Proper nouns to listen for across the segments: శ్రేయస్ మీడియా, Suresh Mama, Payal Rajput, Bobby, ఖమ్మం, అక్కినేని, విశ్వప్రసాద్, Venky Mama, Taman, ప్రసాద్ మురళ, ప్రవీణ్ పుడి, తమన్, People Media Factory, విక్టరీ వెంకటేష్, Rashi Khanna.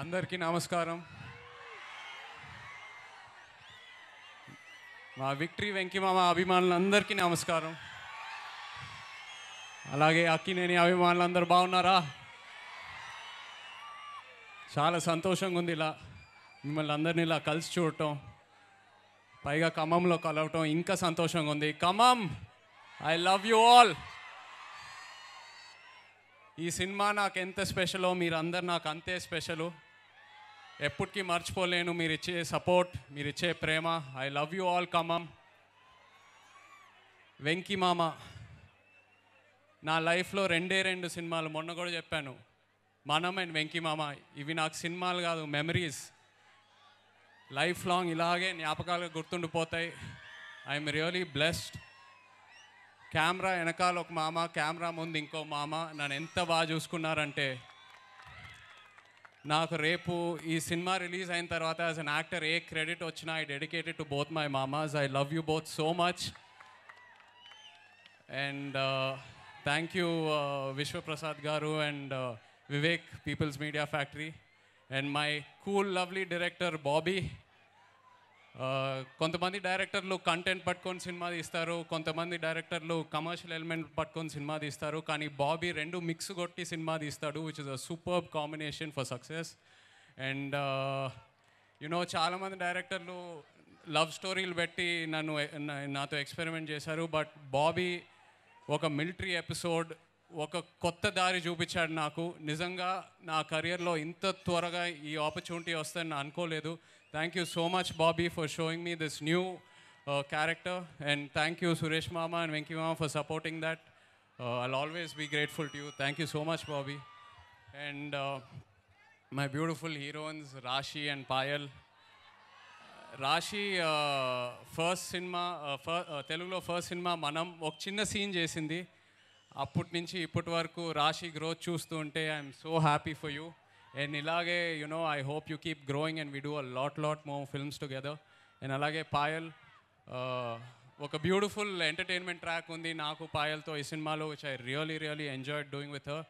అందరికీ నమస్కారం. మా విక్టరీ వెంకీ మామ అభిమానులందరికీ నమస్కారం. అలాగే అక్కినేని అభిమానులందరూ బాగున్నారా? చాలా సంతోషంగా ఉంది ఇలా మిమ్మల్ని అందరినీ ఇలా కలిసి చూడటం, పైగా ఖమ్మంలో కలవటం ఇంకా సంతోషంగా ఉంది. ఖమ్మం, I love you all. ఈ సినిమా నాకు ఎంత స్పెషలో మీరందరు నాకు అంతే స్పెషలు. ఎప్పటికీ మర్చిపోలేను మీరిచ్చే సపోర్ట్, మీరిచ్చే ప్రేమ. I love you all ఖమ్మం. Venky మామ నా లైఫ్లో రెండు సినిమాలు, మొన్న కూడా చెప్పాను, మనం అండ్ వెంకీ మామ. ఇవి నాకు సినిమాలు కాదు, మెమరీస్. లైఫ్ లాంగ్ ఇలాగే జ్ఞాపకాలు గుర్తుండిపోతాయి. I'm really blessed. కెమెరా వెనకాల ఒక మామ, కెమెరా ముందు ఇంకో మామ. నన్ను ఎంత బాగా చూసుకున్నారంటే, నాకు రేపు ఈ సినిమా రిలీజ్ అయిన తర్వాత యాజ్ అన్ యాక్టర్ ఏ క్రెడిట్ వచ్చినా I dedicated to both my మామాస్. I love you both so much. And thank you విశ్వప్రసాద్ గారు and Vivek, People's Media Factory, and my cool lovely director Bobby. కొంతమంది డైరెక్టర్లు కంటెంట్ పట్టుకొని సినిమా తీస్తారు, కొంతమంది డైరెక్టర్లు కమర్షియల్ ఎలిమెంట్ పట్టుకొని సినిమా తీస్తారు, కానీ బాబీ రెండు మిక్స్ కొట్టి సినిమా తీస్తాడు, which is a superb combination for success. And you know చాలామంది డైరెక్టర్లు లవ్ స్టోరీలు పెట్టి నాతో ఎక్స్పెరిమెంట్ చేశారు, బట్ బాబీ ఒక మిలిటరీ ఎపిసోడ్, ఒక కొత్త దారి చూపించాడు నాకు. నిజంగా నా కెరియర్లో ఇంత త్వరగా ఈ ఆపర్చునిటీ వస్తుందని నేను అనుకోలేదు. Thank you so much, Bobby, for showing me this new character, and thank you Suresh Mama and Venky Mama for supporting that. I'll always be grateful to you. Thank you so much, Bobby. And my beautiful heroines Rashi and Payal. Rashi first cinema, Telugulo first cinema Manam ok chinna scene chesindi. Appudu nunchi ippudu varaku Rashi growth chustu unte I am so happy for you. And ilage, you know, I hope you keep growing and we do a lot more films together. And alage Payal, oka beautiful entertainment track undi naaku Payal tho ee cinema lo, which I really enjoyed doing with her.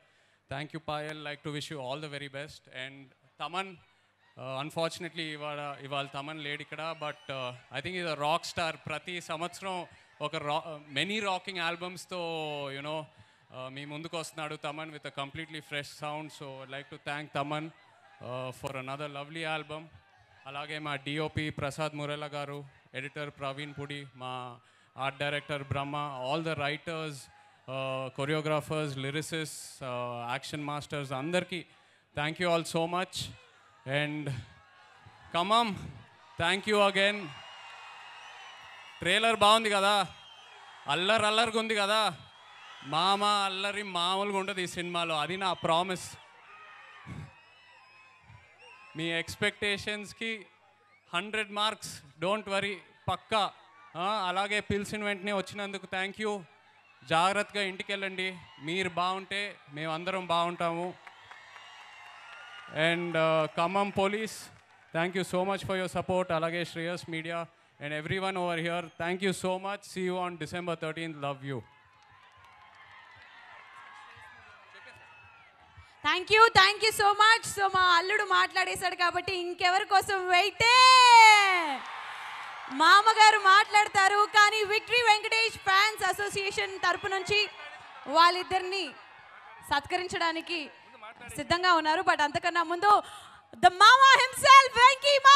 Thank you Payal. Like to wish you all the very best. And Taman, unfortunately ival Taman led ikkada, but I think he's a rock star. Prati samatsaram oka many rocking albums tho, you know, మీ ముందుకు వస్తున్నాడు తమన్ with a completely fresh sound. So I like to thank తమన్ for another lovely album. అలాగే మా DOP Prasad మురళగారు, editor ప్రవీణ్ పుడి, మా art director Brahma, all the writers, choreographers, lyricists, action masters, అందరికీ thank you all so much. And ఖమ్మం, thank you again. Trailer బాగుంది కదా, అల్లరల్లరిగా ఉంది కదా, మామ అల్లరి మామూలుగా ఉంటుంది ఈ సినిమాలో, అది నా ప్రామిస్. మీ ఎక్స్పెక్టేషన్స్కి 100 మార్క్స్, డోంట్ వరీ, పక్కా. అలాగే పిలిచిన వెంటనే వచ్చినందుకు థ్యాంక్ యూ. జాగ్రత్తగా ఇంటికి వెళ్ళండి, మీరు బాగుంటే మేమందరం బాగుంటాము. And ఖమ్మం police, thank you so much for your support. అలాగే శ్రేయస్ మీడియా and everyone over here, thank you so much. See you on December 13th. Love you. Thank you so much. So మా అల్లుడు మాట్లాడేశాడు కాబట్టి ఇంకెవరి కోసం వెయిటే, మామగారు మాట్లాడతారు. కానీ విక్టరీ వెంకటేష్ ఫ్యాన్స్ అసోసియేషన్ తరపు నుంచి వాళ్ళిద్దరిని సత్కరించడానికి సిద్ధంగా ఉన్నారు. బట్ అంతకన్నా ముందు ద మామా హిమ్సెల్ఫ్ వెంకీ మామా.